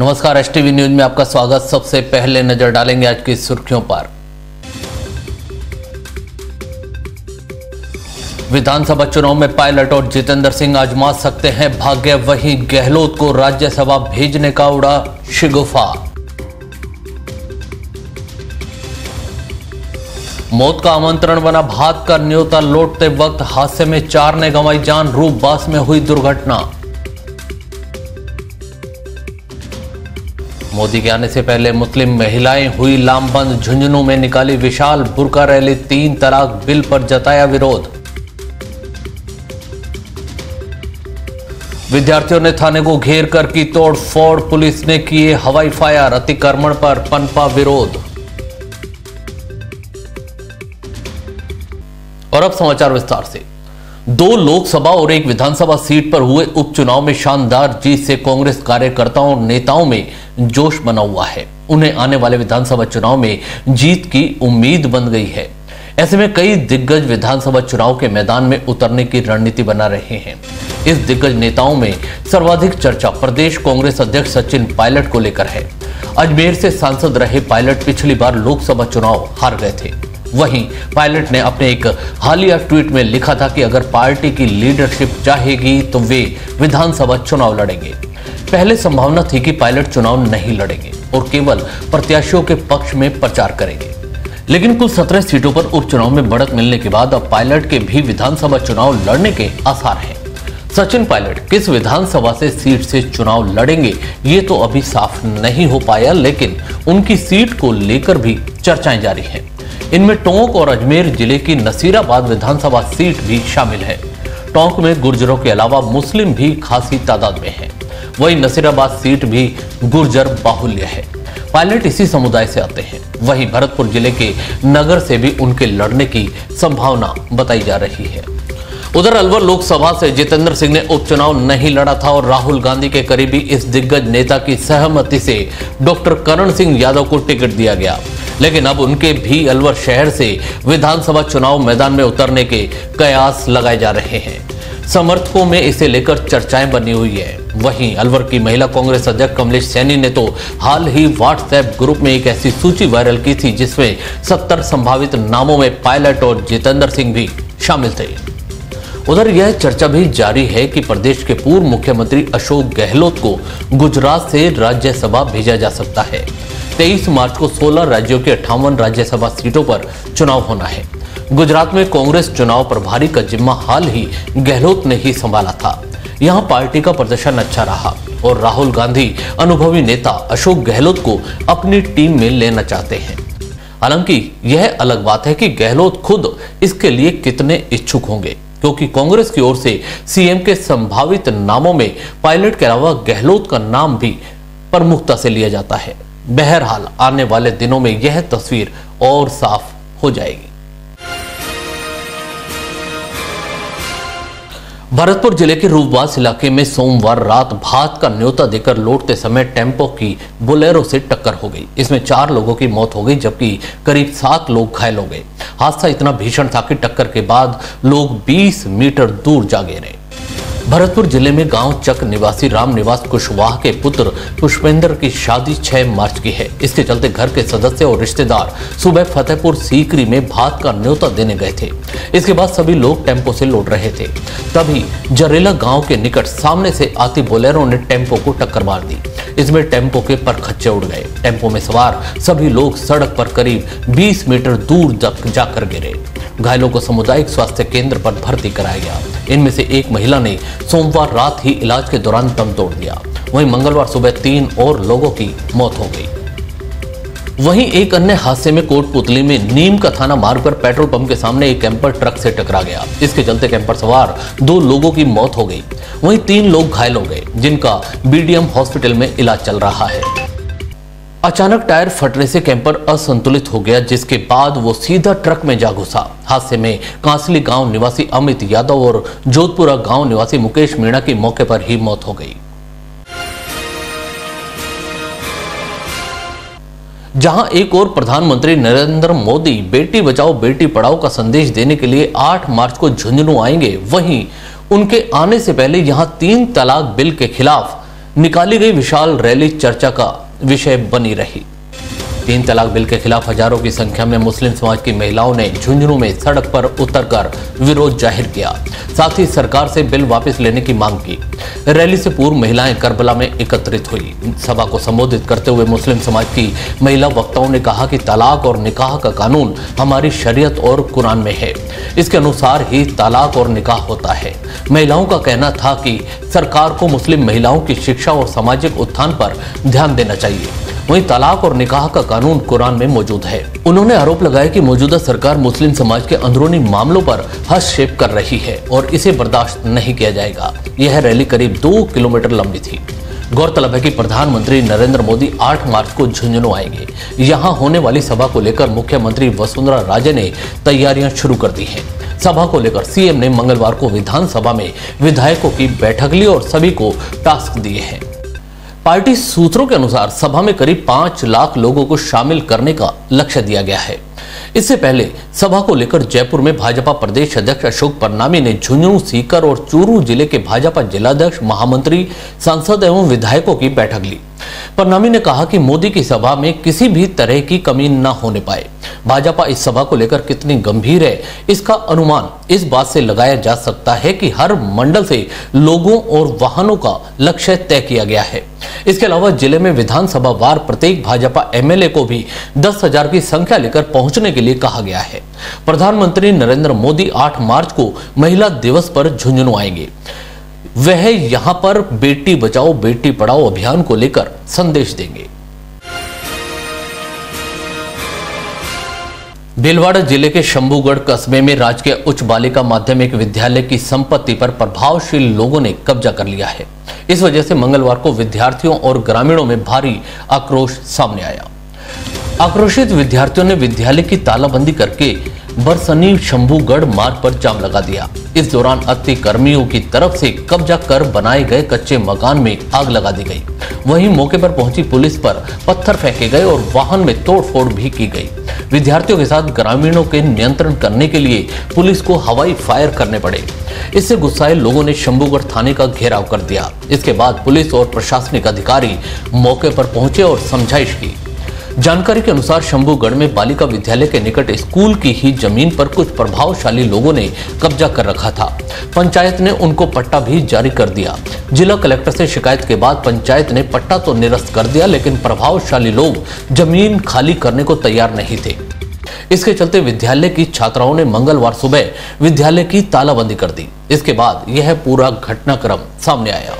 नमस्कार, STV news में आपका स्वागत। सबसे पहले नजर डालेंगे आज की सुर्खियों पर। विधानसभा चुनाव में पायलट और जितेंद्र सिंह आजमा सकते हैं भाग्य, वहीं गहलोत को राज्यसभा भेजने का उड़ा शिगुफा। मौत का आमंत्रण बना भात का न्योता, लौटते वक्त हादसे में चार ने गंवाई जान, रूपबास में हुई दुर्घटना। मोदी के आने से पहले मुस्लिम महिलाएं हुई लामबंद, झुंझुनू में निकाली विशाल बुर्का रैली, 3 तलाक बिल पर जताया विरोध। विद्यार्थियों ने थाने को घेर कर की तोड़फोड़, पुलिस ने किए हवाई फायर, अतिक्रमण पर पनपा विरोध। और अब समाचार विस्तार से। 2 लोकसभा और 1 विधानसभा सीट पर हुए उपचुनाव में शानदार जीत से कांग्रेस कार्यकर्ताओं और नेताओं में जोश बना हुआ है। उन्हें आने वाले विधानसभा चुनाव में जीत की उम्मीद बन गई है। ऐसे में कई दिग्गज विधानसभा चुनाव के मैदान में उतरने की रणनीति बना रहे हैं। इस दिग्गज नेताओं में सर्वाधिक चर्चा प्रदेश कांग्रेस अध्यक्ष सचिन पायलट को लेकर है। अजमेर से सांसद रहे पायलट पिछली बार लोकसभा चुनाव हार गए थे। वहीं पायलट ने अपने एक हालिया ट्वीट में लिखा था कि अगर पार्टी की लीडरशिप चाहेगी तो वे विधानसभा चुनाव लड़ेंगे। पहले संभावना थी कि पायलट चुनाव नहीं लड़ेंगे और केवल प्रत्याशियों के पक्ष में प्रचार करेंगे, लेकिन कुल 17 सीटों पर उपचुनाव में बढ़त मिलने के बाद अब पायलट के भी विधानसभा चुनाव लड़ने के आसार हैं। सचिन पायलट किस विधानसभा से सीट से चुनाव लड़ेंगे ये तो अभी साफ नहीं हो पाया, लेकिन उनकी सीट को लेकर भी चर्चाएं जारी हैं। इनमें टोंक और अजमेर जिले की नसीराबाद विधानसभा सीट भी शामिल है। टोंक में गुर्जरों के अलावा मुस्लिम भी खासी तादाद में है, वहीं नसीराबाद सीट भी गुर्जर बाहुल्य है। पायलट इसी समुदाय से आते हैं। वहीं भरतपुर जिले के नगर से भी उनके लड़ने की संभावना बताई जा रही है। उधर अलवर लोकसभा से जितेंद्र सिंह ने उपचुनाव नहीं लड़ा था और राहुल गांधी के करीबी इस दिग्गज नेता की सहमति से डॉक्टर करण सिंह यादव को टिकट दिया गया, लेकिन अब उनके भी अलवर शहर से विधानसभा चुनाव मैदान में उतरने के कयास लगाए जा रहे हैं। समर्थकों में इसे लेकर चर्चाएं बनी हुई है। वहीं अलवर की महिला कांग्रेस अध्यक्ष कमलेश सैनी ने तो हाल ही व्हाट्सएप ग्रुप में एक ऐसी सूची वायरल की थी जिसमें 70 संभावित नामों में पायलट और जितेंद्र सिंह भी शामिल थे। उधर यह चर्चा भी जारी है कि प्रदेश के पूर्व मुख्यमंत्री अशोक गहलोत को गुजरात से राज्यसभा भेजा जा सकता है। 23 मार्च को 16 राज्यों के 58 राज्यसभा सीटों पर चुनाव होना है। गुजरात में कांग्रेस चुनाव प्रभारी का जिम्मा हाल ही गहलोत ने ही संभाला था। यहां पार्टी का प्रदर्शन अच्छा रहा और राहुल गांधी अनुभवी नेता अशोक गहलोत को अपनी टीम में लेना चाहते हैं। हालांकि यह अलग बात है कि गहलोत खुद इसके लिए कितने इच्छुक होंगे, क्योंकि कांग्रेस की ओर से सीएम के संभावित नामों में पायलट के अलावा गहलोत का नाम भी प्रमुखता से लिया जाता है। बहरहाल आने वाले दिनों में यह तस्वीर और साफ हो जाएगी। भरतपुर जिले के रूपबास इलाके में सोमवार रात भात का न्योता देकर लौटते समय टेम्पो की बोलेरो से टक्कर हो गई। इसमें 4 लोगों की मौत हो गई जबकि करीब 7 लोग घायल हो गए। हादसा इतना भीषण था कि टक्कर के बाद लोग 20 मीटर दूर जा गिरे। भरतपुर जिले में गांव चक निवासी राम निवास कुशवाहा के पुत्र पुष्पेंद्र की शादी 6 मार्च की है। इसके चलते घर के सदस्य और रिश्तेदार सुबह फतेहपुर सीकरी में भात का न्योता देने गए थे। इसके बाद सभी लोग टेम्पो से लौट रहे थे, तभी जरेला गांव के निकट सामने से आती बोलेरो ने टेम्पो को टक्कर मार दी। इसमें टेम्पो के परखच्चे उड़ गए। टेम्पो में सवार सभी लोग सड़क पर करीब 20 मीटर दूर तक जाकर गिरे। घायलों को सामुदायिक स्वास्थ्य केंद्र पर भर्ती कराया गया। इनमें से एक महिला ने सोमवार रात ही इलाज के दौरान दम तोड़ दिया। वहीं मंगलवार सुबह 3 और लोगों की मौत हो गई। वहीं एक अन्य हादसे में कोट पुतली में नीम का थाना मार्ग पर पेट्रोल पंप के सामने एक कैंपर ट्रक से टकरा गया। इसके चलते कैंपर सवार 2 लोगों की मौत हो गई, वहीं 3 लोग घायल हो गए जिनका बीडीएम हॉस्पिटल में इलाज चल रहा है। अचानक टायर फटने से कैंपर असंतुलित हो गया, जिसके बाद वो सीधा ट्रक में जा घुसा। हादसे में कांसली गांव निवासी अमित यादव और जोधपुरा गांव निवासी मुकेश मीणा की मौके पर ही मौत हो गई। जहां एक और प्रधानमंत्री नरेंद्र मोदी बेटी बचाओ बेटी पढ़ाओ का संदेश देने के लिए 8 मार्च को झुंझुनू आएंगे, वहीं उनके आने से पहले यहां 3 तलाक बिल के खिलाफ निकाली गई विशाल रैली चर्चा का विषय बनी रही। 3 तलाक बिल के खिलाफ हजारों की संख्या में मुस्लिम समाज की महिलाओं ने झुंझुनू में सड़क पर उतरकर विरोध जाहिर किया, साथ ही सरकार से बिल वापस लेने की मांग की। रैली से पूर्व महिलाएं करबला में एकत्रित हुई। सभा को संबोधित करते हुए मुस्लिम समाज की महिला वक्ताओं ने कहा कि तलाक और निकाह का कानून हमारी शरीयत और कुरान में है, इसके अनुसार ही तलाक और निकाह होता है। महिलाओं का कहना था कि सरकार को मुस्लिम महिलाओं की शिक्षा और सामाजिक उत्थान पर ध्यान देना चाहिए, वहीं तलाक और निकाह का कानून कुरान में मौजूद है। उन्होंने आरोप लगाया कि मौजूदा सरकार मुस्लिम समाज के अंदरूनी मामलों पर हस्तक्षेप कर रही है और इसे बर्दाश्त नहीं किया जाएगा। यह रैली करीब 2 किलोमीटर लंबी थी। गौरतलब है कि प्रधानमंत्री नरेंद्र मोदी 8 मार्च को झुंझुनू आएंगे। यहाँ होने वाली सभा को लेकर मुख्यमंत्री वसुंधरा राजे ने तैयारियां शुरू कर दी हैं। सभा को लेकर सीएम ने मंगलवार को विधानसभा में विधायकों की बैठक ली और सभी को टास्क दिए हैं। पार्टी सूत्रों के अनुसार सभा में करीब 5 लाख लोगों को शामिल करने का लक्ष्य दिया गया है। इससे पहले सभा को लेकर जयपुर में भाजपा प्रदेश अध्यक्ष अशोक परनामी ने झुंझुनू, सीकर और चूरू जिले के भाजपा जिलाध्यक्ष, महामंत्री, सांसद एवं विधायकों की बैठक ली। परनामी ने कहा कि मोदी की सभा में किसी भी तरह की कमी न होने पाए। भाजपा इस सभा को लेकर कितनी गंभीर है, इसका अनुमान इस बात से लगाया जा सकता है कि हर मंडल से लोगों और वाहनों का लक्ष्य तय किया गया है। इसके अलावा जिले में विधानसभा वार प्रत्येक भाजपा एमएलए को भी 10,000 की संख्या लेकर पहुंचने के लिए कहा गया है। प्रधानमंत्री नरेंद्र मोदी 8 मार्च को महिला दिवस पर झुंझुनू आएंगे। वह यहां पर बेटी बचाओ बेटी पढ़ाओ अभियान को लेकर संदेश देंगे। भीलवाड़ा जिले के शंभूगढ़ कस्बे में राजकीय उच्च बालिका माध्यमिक विद्यालय की संपत्ति पर प्रभावशील लोगों ने कब्जा कर लिया है। इस वजह से मंगलवार को विद्यार्थियों और ग्रामीणों में भारी आक्रोश सामने आया। आक्रोशित विद्यार्थियों ने विद्यालय की तालाबंदी करके बरसनी शंभूगढ़ मार्ग पर जाम लगा दिया। इस दौरान अतिक्रमियों की तरफ से कब्जा कर बनाए गए कच्चे मकान में आग लगा दी गई। वहीं मौके पर पहुंची पुलिस पर पत्थर फेंके गए और वाहन में तोड़फोड़ भी की गई। विद्यार्थियों के साथ ग्रामीणों के नियंत्रण करने के लिए पुलिस को हवाई फायर करने पड़े। इससे गुस्साए लोगों ने शंभूगढ़ थाने का घेराव कर दिया। इसके बाद पुलिस और प्रशासनिक अधिकारी मौके पर पहुंचे और समझाइश की। जानकारी के अनुसार शंभूगढ़ में बालिका विद्यालय के निकट स्कूल की ही जमीन पर कुछ प्रभावशाली लोगों ने कब्जा कर रखा था। पंचायत ने उनको पट्टा भी जारी कर दिया। जिला कलेक्टर से शिकायत के बाद पंचायत ने पट्टा तो निरस्त कर दिया, लेकिन प्रभावशाली लोग जमीन खाली करने को तैयार नहीं थे। इसके चलते विद्यालय की छात्राओं ने मंगलवार सुबह विद्यालय की तालाबंदी कर दी। इसके बाद यह पूरा घटनाक्रम सामने आया।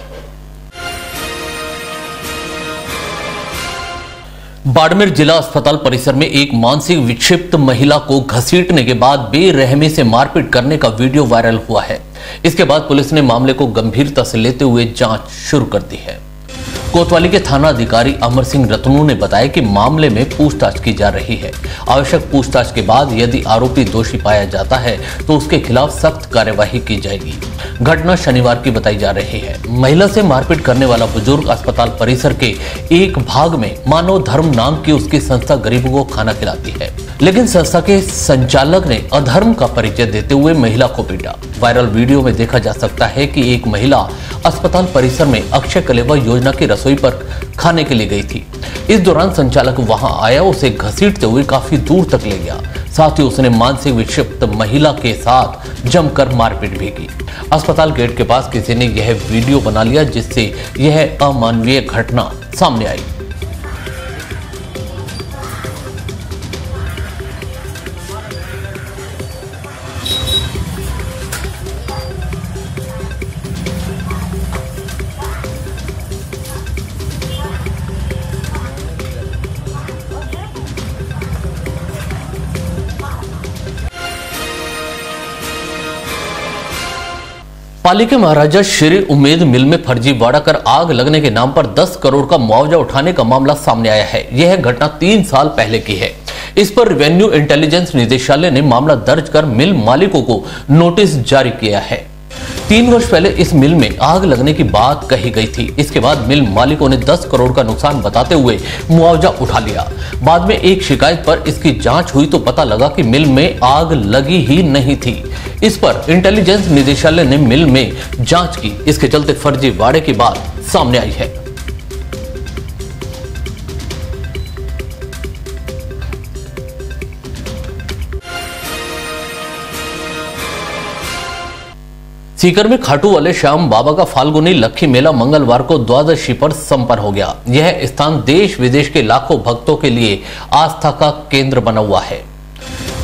बाड़मेर जिला अस्पताल परिसर में एक मानसिक विक्षिप्त महिला को घसीटने के बाद बेरहमी से मारपीट करने का वीडियो वायरल हुआ है। इसके बाद पुलिस ने मामले को गंभीरता से लेते हुए जांच शुरू कर दी है। कोतवाली के थाना अधिकारी अमर सिंह रतनू ने बताया कि मामले में पूछताछ की जा रही है। आवश्यक पूछताछ के बाद यदि आरोपी दोषी पाया जाता है तो उसके खिलाफ सख्त कार्यवाही की जाएगी। घटना शनिवार की बताई जा रही है। महिला से मारपीट करने वाला बुजुर्ग अस्पताल परिसर के एक भाग में मानव धर्म नाम की उसकी संस्था गरीबों को खाना खिलाती है, लेकिन संस्था के संचालक ने अधर्म का परिचय देते हुए महिला को पीटा। वायरल वीडियो में देखा जा सकता है कि एक महिला अस्पताल परिसर में अक्षय कलेवा योजना की रसोई पर खाने के लिए गई थी। इस दौरान संचालक वहां आया, उसे घसीटते हुए काफी दूर तक ले गया। साथ ही उसने मानसिक विक्षिप्त महिला के साथ जमकर मारपीट भी की। अस्पताल गेट के पास किसी ने यह वीडियो बना लिया, जिससे यह अमानवीय घटना सामने आई। पाली के महाराजा श्री उम्मीद मिल में फर्जीवाड़ा कर आग लगने के नाम पर 10 करोड़ का मुआवजा उठाने का मामला सामने आया है। यह घटना 3 साल पहले की है। इस पर रेवेन्यू इंटेलिजेंस निदेशालय ने मामला दर्ज कर मिल मालिकों को नोटिस जारी किया है। 3 वर्ष पहले इस मिल में आग लगने की बात कही गई थी। इसके बाद मिल मालिकों ने 10 करोड़ का नुकसान बताते हुए मुआवजा उठा लिया। बाद में एक शिकायत पर इसकी जांच हुई तो पता लगा कि मिल में आग लगी ही नहीं थी। इस पर इंटेलिजेंस निदेशालय ने मिल में जांच की। इसके चलते फर्जीवाड़े की बात सामने आई है। सीकर में खाटू वाले श्याम बाबा का फाल्गुनी लक्खी मेला मंगलवार को द्वादशी पर संपन्न हो गया। यह स्थान देश विदेश के लाखों भक्तों के लिए आस्था का केंद्र बना हुआ है।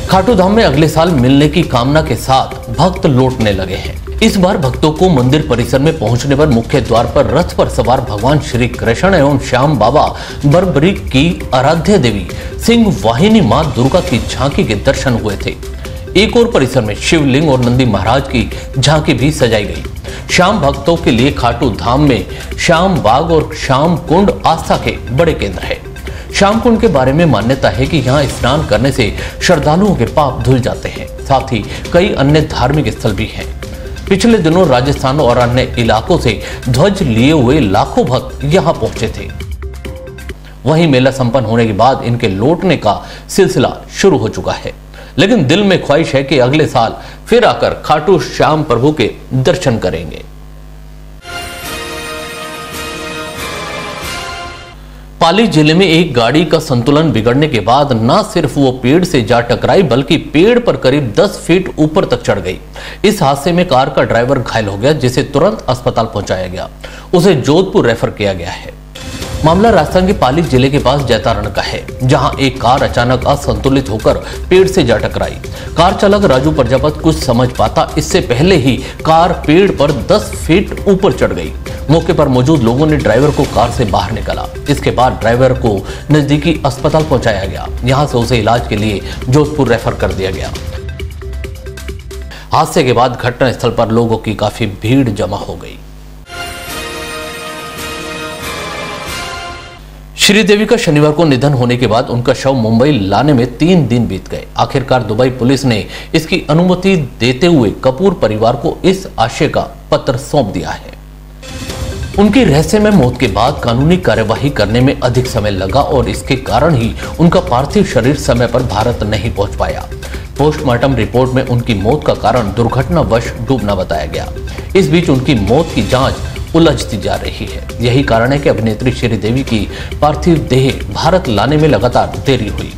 खाटू धाम में अगले साल मिलने की कामना के साथ भक्त लौटने लगे हैं। इस बार भक्तों को मंदिर परिसर में पहुंचने पर मुख्य द्वार पर रथ पर सवार भगवान श्री कृष्ण एवं श्याम बाबा बर्बरी की आराध्य देवी सिंह वाहिनी माँ दुर्गा की झांकी के दर्शन हुए थे। एक और परिसर में शिवलिंग और नंदी महाराज की झांकी भी सजाई गई। श्याम भक्तों के लिए खाटू धाम में श्याम बाग और श्याम कुंड आस्था के बड़े केंद्र है। श्याम कुंड के बारे में मान्यता है कि यहाँ स्नान करने से श्रद्धालुओं के पाप धुल जाते हैं। साथ ही कई अन्य धार्मिक स्थल भी हैं। पिछले दिनों राजस्थान और अन्य इलाकों से ध्वज लिए हुए लाखों भक्त यहाँ पहुंचे थे। वहीं मेला संपन्न होने के बाद इनके लौटने का सिलसिला शुरू हो चुका है, लेकिन दिल में ख्वाहिश है कि अगले साल फिर आकर खाटू श्याम प्रभु के दर्शन करेंगे। पाली जिले में एक गाड़ी का संतुलन बिगड़ने के बाद ना सिर्फ वो पेड़ से जा टकराई बल्कि पेड़ पर करीब 10 फीट ऊपर तक चढ़ गई। इस हादसे में कार का ड्राइवर घायल हो गया, जिसे तुरंत अस्पताल पहुंचाया गया। उसे जोधपुर रेफर किया गया है। मामला राजस्थान के पाली जिले के पास जैतारण का है, जहां एक कार अचानक असंतुलित होकर पेड़ से जा टकराई। कार चालक राजू प्रजापत कुछ समझ पाता इससे पहले ही कार पेड़ पर 10 फीट ऊपर चढ़ गई। मौके पर मौजूद लोगों ने ड्राइवर को कार से बाहर निकाला। इसके बाद ड्राइवर को नजदीकी अस्पताल पहुंचाया गया। यहाँ से उसे इलाज के लिए जोधपुर रेफर कर दिया गया। हादसे के बाद घटनास्थल पर लोगों की काफी भीड़ जमा हो गई। श्रीदेवी का शनिवार को निधन होने के बाद उनका शव मुंबई लाने में 3 दिन बीत गए। आखिरकार दुबई पुलिस ने इसकी अनुमति देते हुए कपूर परिवार को इस आशय का पत्र सौंप दिया है। उनकी रहस्यमय मौत के बाद कानूनी कार्यवाही करने में अधिक समय लगा और इसके कारण ही उनका पार्थिव शरीर समय पर भारत नहीं पहुंच पाया। पोस्टमार्टम रिपोर्ट में उनकी मौत का कारण दुर्घटनावश डूबना बताया गया। इस बीच उनकी मौत की जाँच उलझती जा रही है। यही कारण है कि अभिनेत्री श्रीदेवी की पार्थिव देह भारत लाने में लगातार देरी हुई।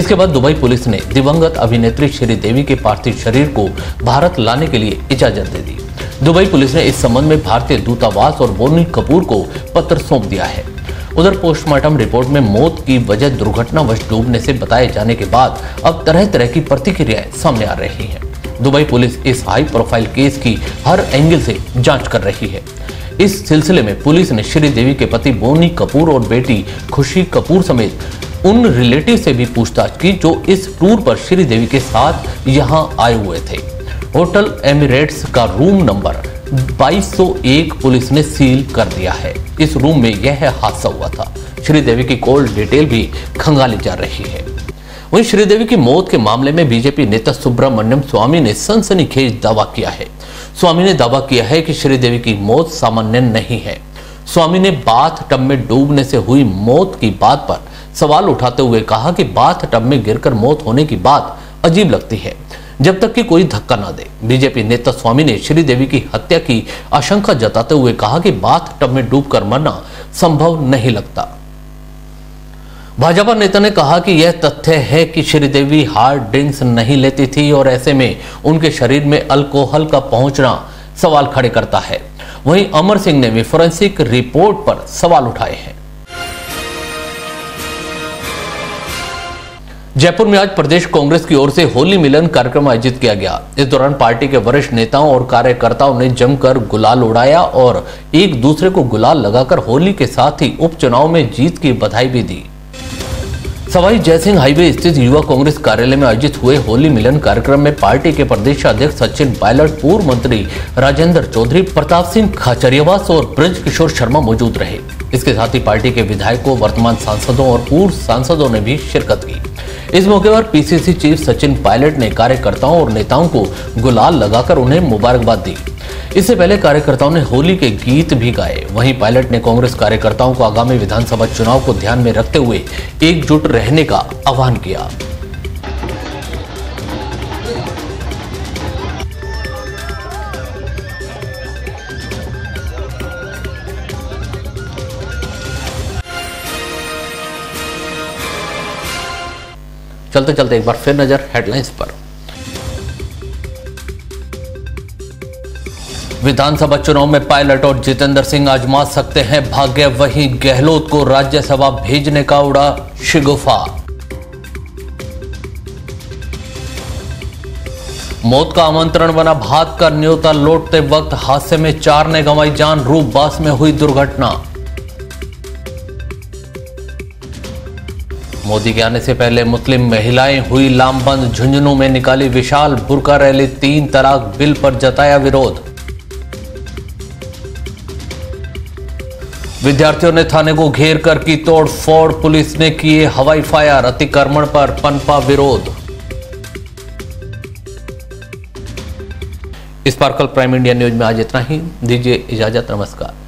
इसके बाद दुबई पुलिस ने दिवंगत अभिनेत्री श्रीदेवी के पार्थिव शरीर को भारत लाने के लिए इजाजत दे दी। दुबई पुलिस ने इस संबंध में भारतीय दूतावास और बोनी कपूर को पत्र सौंप दिया है। उधर पोस्टमार्टम रिपोर्ट में मौत की वजह दुर्घटनावश डूबने से बताए जाने के बाद अब तरह तरह की प्रतिक्रियाएं सामने आ रही है। दुबई पुलिस इस हाई प्रोफाइल केस की हर एंगल से जाँच कर रही है। इस सिलसिले में पुलिस ने श्रीदेवी के पति बोनी कपूर और बेटी खुशी कपूर समेत उन रिलेटिव से भी पूछताछ की जो इस टूर पर श्रीदेवी के साथ यहां आए हुए थे। होटल एमिरेट्स का रूम नंबर 2201 पुलिस ने सील कर दिया है। इस रूम में यह हादसा हुआ था। श्रीदेवी की कॉल डिटेल भी खंगाली जा रही है। वहीं श्रीदेवी की मौत के मामले में बीजेपी नेता सुब्रहमण्यम स्वामी ने सनसनीखेज दावा किया है। स्वामी ने दावा किया है कि श्रीदेवी की मौत सामान्य नहीं है। स्वामी ने बाथटब में डूबने से हुई मौत की बात पर सवाल उठाते हुए कहा कि बाथटब में गिरकर मौत होने की बात अजीब लगती है, जब तक कि कोई धक्का ना दे। बीजेपी नेता स्वामी ने श्रीदेवी की हत्या की आशंका जताते हुए कहा कि बाथटब में डूबकर मरना संभव नहीं लगता। भाजपा नेता ने कहा कि यह तथ्य है कि श्रीदेवी हार्ड ड्रिंक्स नहीं लेती थी और ऐसे में उनके शरीर में अल्कोहल का पहुंचना सवाल खड़े करता है। वहीं अमर सिंह ने भी फोरेंसिक रिपोर्ट पर सवाल उठाए हैं। जयपुर में आज प्रदेश कांग्रेस की ओर से होली मिलन कार्यक्रम आयोजित किया गया। इस दौरान पार्टी के वरिष्ठ नेताओं और कार्यकर्ताओं ने जमकर गुलाल उड़ाया और एक दूसरे को गुलाल लगाकर होली के साथ ही उपचुनाव में जीत की बधाई भी दी। सवाई जयसिंह हाईवे स्थित युवा कांग्रेस कार्यालय में आयोजित हुए होली मिलन कार्यक्रम में पार्टी के प्रदेशाध्यक्ष सचिन पायलट, पूर्व मंत्री राजेंद्र चौधरी, प्रताप सिंह खाचरियावास और ब्रज किशोर शर्मा मौजूद रहे। इसके साथ ही पार्टी के विधायकों, वर्तमान सांसदों और पूर्व सांसदों ने भी शिरकत की। इस मौके पर पीसीसी चीफ सचिन पायलट ने कार्यकर्ताओं और नेताओं को गुलाल लगाकर उन्हें मुबारकबाद दी। इससे पहले कार्यकर्ताओं ने होली के गीत भी गाए। वहीं पायलट ने कांग्रेस कार्यकर्ताओं को आगामी विधानसभा चुनाव को ध्यान में रखते हुए एकजुट रहने का आह्वान किया। चलते चलते एक बार फिर नजर हेडलाइंस पर। विधानसभा चुनाव में पायलट और जितेंद्र सिंह आजमा सकते हैं भाग्य, वहीं गहलोत को राज्यसभा भेजने का उड़ा शिगुफा। मौत का आमंत्रण बना भात का न्योता, लौटते वक्त हादसे में चार ने गंवाई जान, रूपबास में हुई दुर्घटना। मोदी के आने से पहले मुस्लिम महिलाएं हुई लामबंद, झुंझुनू में निकाली विशाल बुर्का रैली, 3 तलाक बिल पर जताया विरोध। विद्यार्थियों ने थाने को घेर कर की तोड़फोड़, पुलिस ने किए हवाई फायर, अतिक्रमण पर पनपा विरोध। इस बार कल प्राइम इंडिया न्यूज में आज इतना ही, दीजिए इजाजत, नमस्कार।